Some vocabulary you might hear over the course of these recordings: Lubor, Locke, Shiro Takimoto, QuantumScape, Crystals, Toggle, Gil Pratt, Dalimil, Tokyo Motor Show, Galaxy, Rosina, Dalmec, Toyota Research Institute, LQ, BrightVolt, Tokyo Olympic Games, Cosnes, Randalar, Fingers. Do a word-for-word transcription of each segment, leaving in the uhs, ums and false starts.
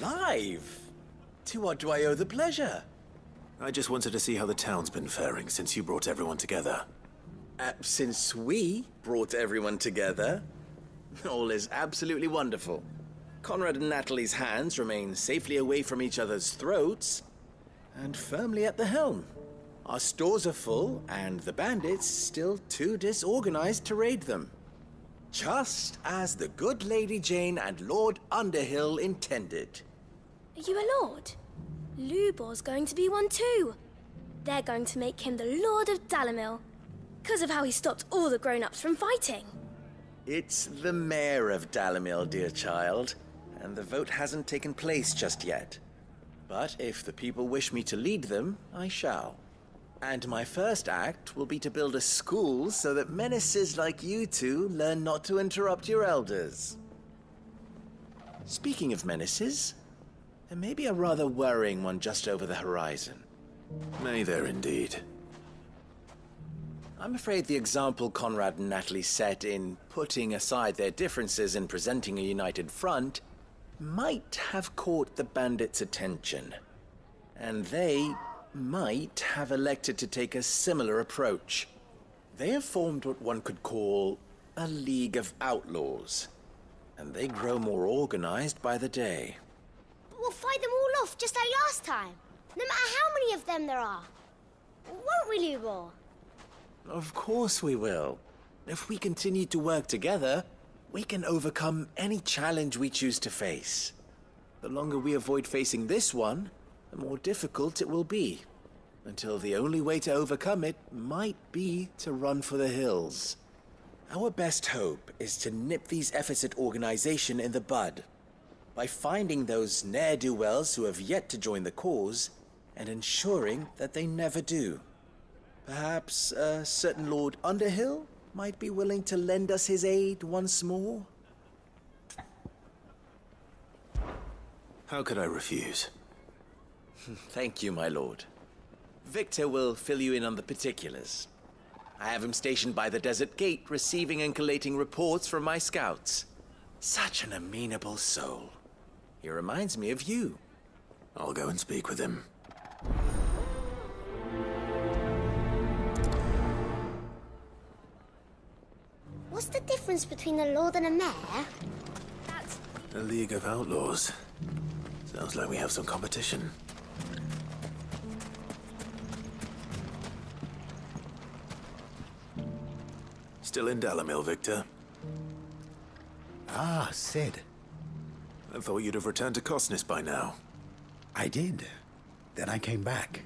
live! To what do I owe the pleasure? I just wanted to see how the town's been faring since you brought everyone together. Uh, since we brought everyone together? All is absolutely wonderful. Conrad and Natalie's hands remain safely away from each other's throats and firmly at the helm. Our stores are full and the bandits still too disorganized to raid them. Just as the good Lady Jane and Lord Underhill intended. Are you a lord? Lubor's going to be one too. They're going to make him the Lord of Dalimil, because of how he stopped all the grown-ups from fighting. It's the mayor of Dalimil, dear child, and the vote hasn't taken place just yet. But if the people wish me to lead them, I shall. And my first act will be to build a school so that menaces like you two learn not to interrupt your elders. Speaking of menaces, there may be a rather worrying one just over the horizon. May there indeed. I'm afraid the example Conrad and Natalie set in putting aside their differences and presenting a united front might have caught the bandits' attention. And they might have elected to take a similar approach. They have formed what one could call a league of outlaws, and they grow more organized by the day. But we'll fight them all off just like last time, no matter how many of them there are. Won't we, Lubor? Of course we will. If we continue to work together, we can overcome any challenge we choose to face. The longer we avoid facing this one, the more difficult it will be, until the only way to overcome it might be to run for the hills. Our best hope is to nip these efforts at organization in the bud, by finding those ne'er-do-wells who have yet to join the cause, and ensuring that they never do. Perhaps a certain Lord Underhill might be willing to lend us his aid once more? How could I refuse? Thank you, my lord. Victor will fill you in on the particulars. I have him stationed by the Desert Gate, receiving and collating reports from my scouts. Such an amenable soul. He reminds me of you. I'll go and speak with him. What's the difference between a lord and a mayor? That's... A league of outlaws. Sounds like we have some competition. Still in Dalimil, Victor? Ah, Cid. I thought you'd have returned to Cosnes by now. I did. Then I came back.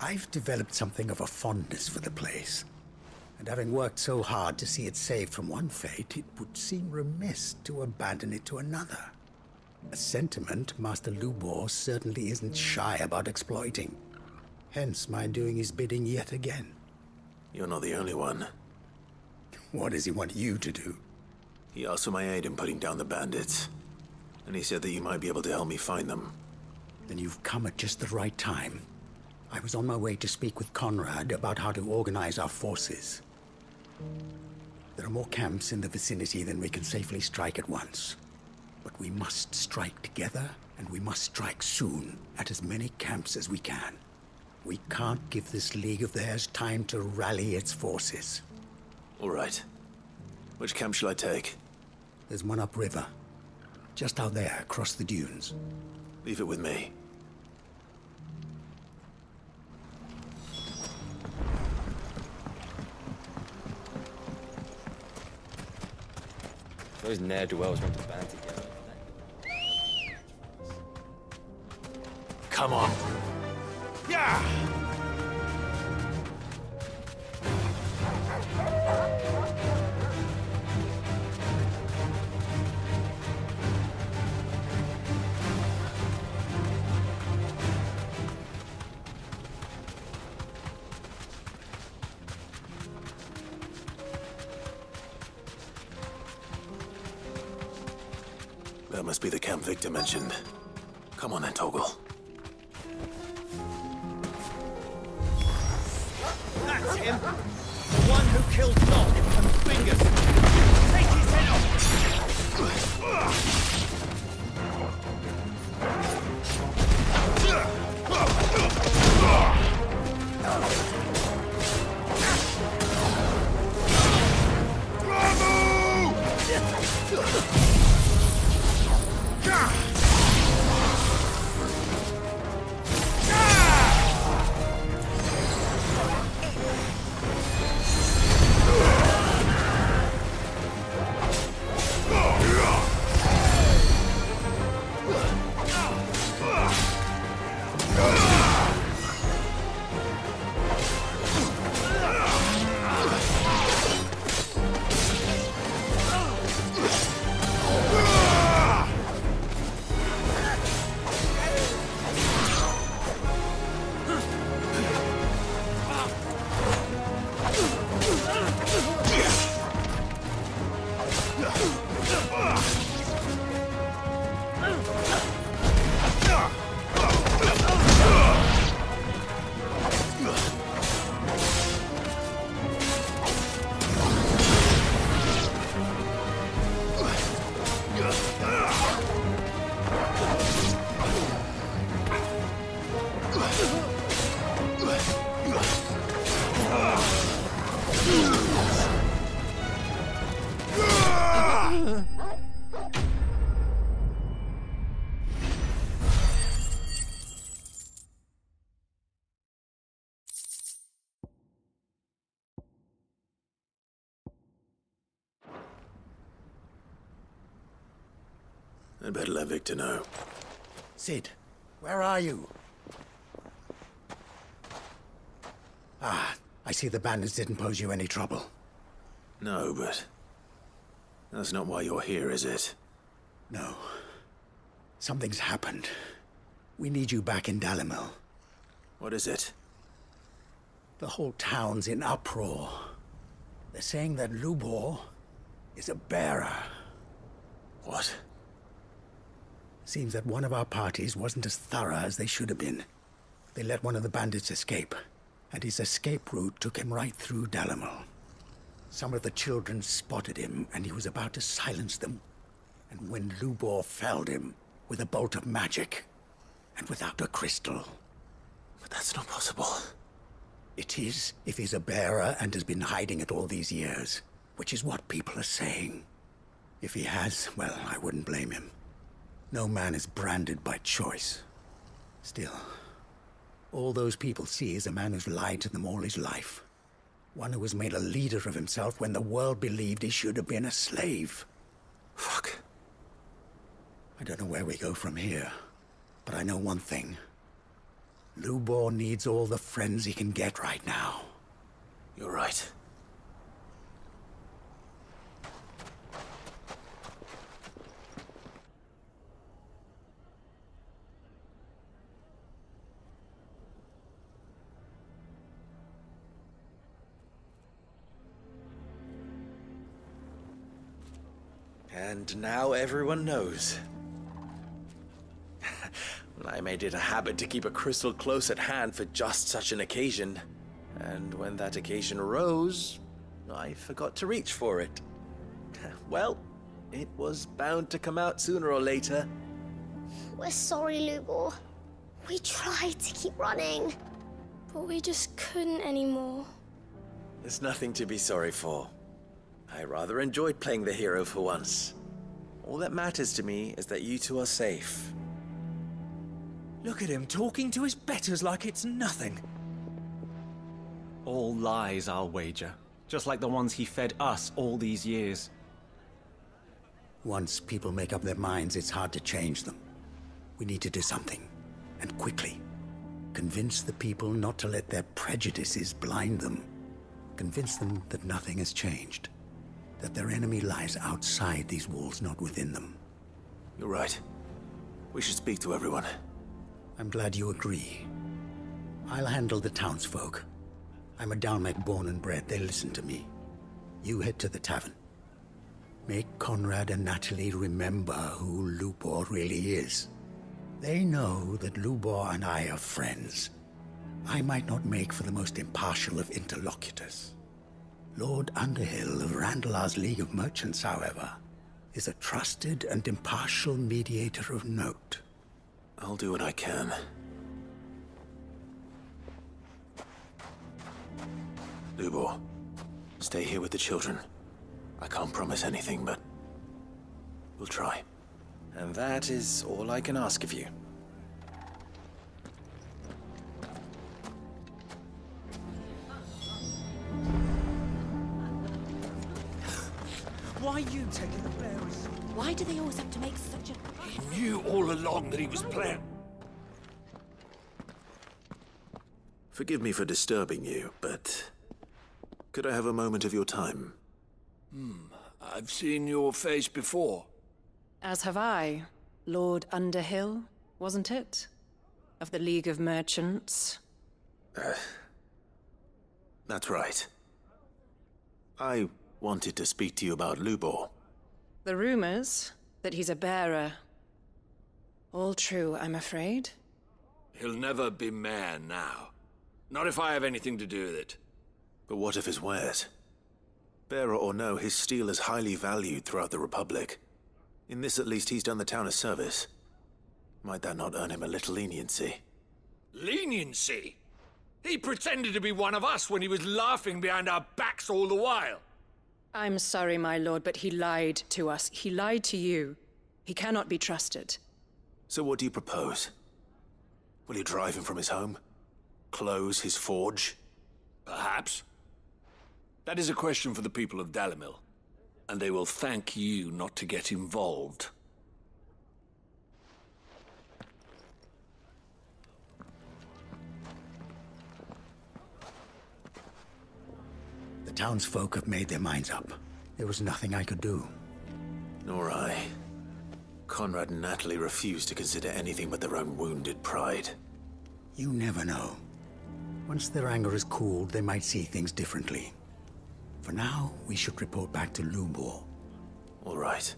I've developed something of a fondness for the place. And having worked so hard to see it saved from one fate, it would seem remiss to abandon it to another. A sentiment Master Lubor certainly isn't shy about exploiting. Hence my doing his bidding yet again. You're not the only one. What does he want you to do? He asked for my aid in putting down the bandits. And he said that you might be able to help me find them. Then you've come at just the right time. I was on my way to speak with Conrad about how to organize our forces. There are more camps in the vicinity than we can safely strike at once. But we must strike together, and we must strike soon, at as many camps as we can. We can't give this league of theirs time to rally its forces. All right. Which camp shall I take? There's one upriver, just out there, across the dunes. Leave it with me. Those ne'er-do-wells want to band together. Come on. Yeah. That must be the camp Victor mentioned. Come on then, Toggle. That's him! The one who killed Locke and Fingers! Take his head off! I'd better let Victor know. Sid, where are you? Ah, I see the bandits didn't pose you any trouble. No, but... that's not why you're here, is it? No. Something's happened. We need you back in Dalimil. What is it? The whole town's in uproar. They're saying that Lubor is a bearer. What? Seems that one of our parties wasn't as thorough as they should have been. They let one of the bandits escape, and his escape route took him right through Dalimil. Some of the children spotted him, and he was about to silence them. And when Lubor felled him with a bolt of magic, and without a crystal. But that's not possible. It is, if he's a bearer and has been hiding it all these years, which is what people are saying. If he has, well, I wouldn't blame him. No man is branded by choice. Still, all those people see is a man who's lied to them all his life. One who was made a leader of himself when the world believed he should have been a slave. Fuck. I don't know where we go from here, but I know one thing. Lubor needs all the friends he can get right now. You're right. And now everyone knows. I made it a habit to keep a crystal close at hand for just such an occasion. And when that occasion arose, I forgot to reach for it. Well, it was bound to come out sooner or later. We're sorry, Lubor. We tried to keep running, but we just couldn't anymore. There's nothing to be sorry for. I rather enjoyed playing the hero for once. All that matters to me is that you two are safe. Look at him talking to his betters like it's nothing. All lies, I'll wager. Just like the ones he fed us all these years. Once people make up their minds, it's hard to change them. We need to do something, and quickly. Convince the people not to let their prejudices blind them. Convince them that nothing has changed. That their enemy lies outside these walls, not within them. You're right. We should speak to everyone. I'm glad you agree. I'll handle the townsfolk. I'm a Dalmec born and bred, they listen to me. You head to the tavern. Make Conrad and Natalie remember who Lubor really is. They know that Lubor and I are friends. I might not make for the most impartial of interlocutors. Lord Underhill of Randalar's League of Merchants, however, is a trusted and impartial mediator of note. I'll do what I can. Lubor, stay here with the children. I can't promise anything, but we'll try. And that is all I can ask of you. Why are you taking the berries? Why do they always have to make such a... He knew all along that he was playing. Forgive me for disturbing you, but... could I have a moment of your time? Hmm, I've seen your face before. As have I. Lord Underhill, wasn't it? Of the League of Merchants. Uh, that's right. I wanted to speak to you about Lubor. The rumors that he's a bearer. All true, I'm afraid. He'll never be mayor now. Not if I have anything to do with it. But what of his wares? Bearer or no, his steel is highly valued throughout the Republic. In this, at least, he's done the town a service. Might that not earn him a little leniency? Leniency? He pretended to be one of us when he was laughing behind our backs all the while. I'm sorry, my lord, but he lied to us. He lied to you. He cannot be trusted. So what do you propose? Will you drive him from his home? Close his forge? Perhaps. That is a question for the people of Dalimil, and they will thank you not to get involved. townsfolk have made their minds up. There was nothing I could do. Nor I. Conrad and Natalie refuse to consider anything but their own wounded pride. You never know. Once their anger is cooled, they might see things differently. For now, we should report back to Lubor. All right.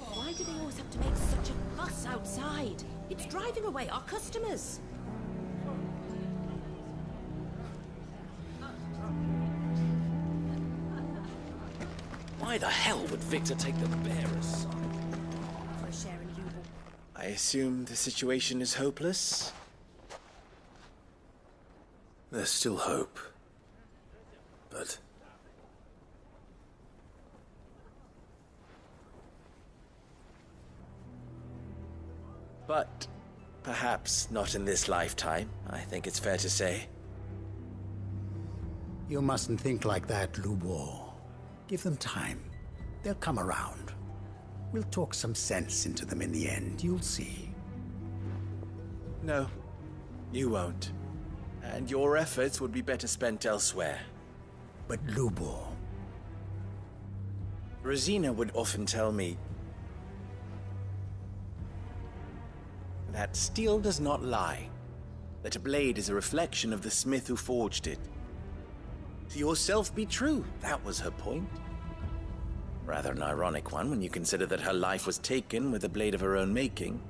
Why do they always have to make such a fuss outside? It's driving away our customers. Why the hell would Victor take the bearer's side? I assume the situation is hopeless? There's still hope. But... But... perhaps not in this lifetime, I think it's fair to say. You mustn't think like that, Lubor. Give them time. They'll come around. We'll talk some sense into them in the end, you'll see. No, you won't. And your efforts would be better spent elsewhere. But Lubor... Rosina would often tell me... that steel does not lie. That a blade is a reflection of the smith who forged it. To yourself be true, that was her point. Rather an ironic one when you consider that her life was taken with a blade of her own making.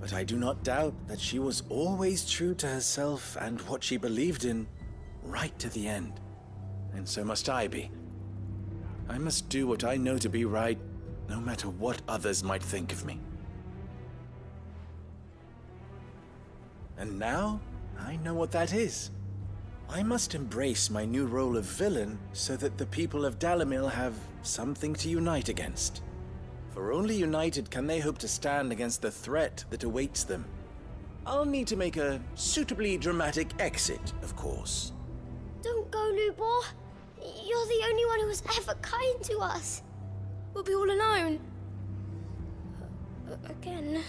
But I do not doubt that she was always true to herself and what she believed in, right to the end. And so must I be. I must do what I know to be right, no matter what others might think of me. And now, I know what that is. I must embrace my new role of villain so that the people of Dalimil have something to unite against. For only united can they hope to stand against the threat that awaits them. I'll need to make a suitably dramatic exit, of course. Don't go, Lubor. You're the only one who was ever kind to us. We'll be all alone. Again.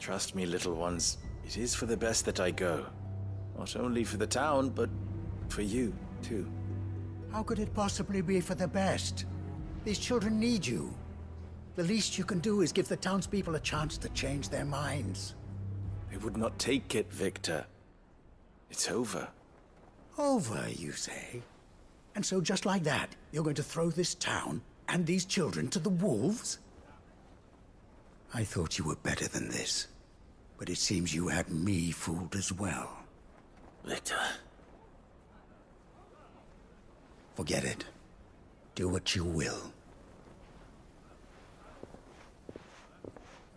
Trust me, little ones. It is for the best that I go. Not only for the town, but for you, too. How could it possibly be for the best? These children need you. The least you can do is give the townspeople a chance to change their minds. They would not take it, Victor. It's over. Over, you say? And so just like that, you're going to throw this town and these children to the wolves? I thought you were better than this, but it seems you had me fooled as well. Victor. Forget it. Do what you will.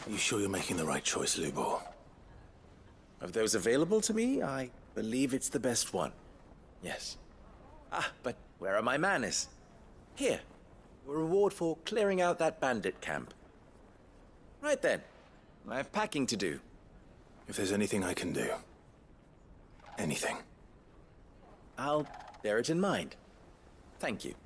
You sure you're making the right choice, Lubor? Of those available to me, I believe it's the best one. Yes. Ah, but where are my manners? Here. A reward for clearing out that bandit camp. Right then. I have packing to do. If there's anything I can do... anything. I'll bear it in mind. Thank you.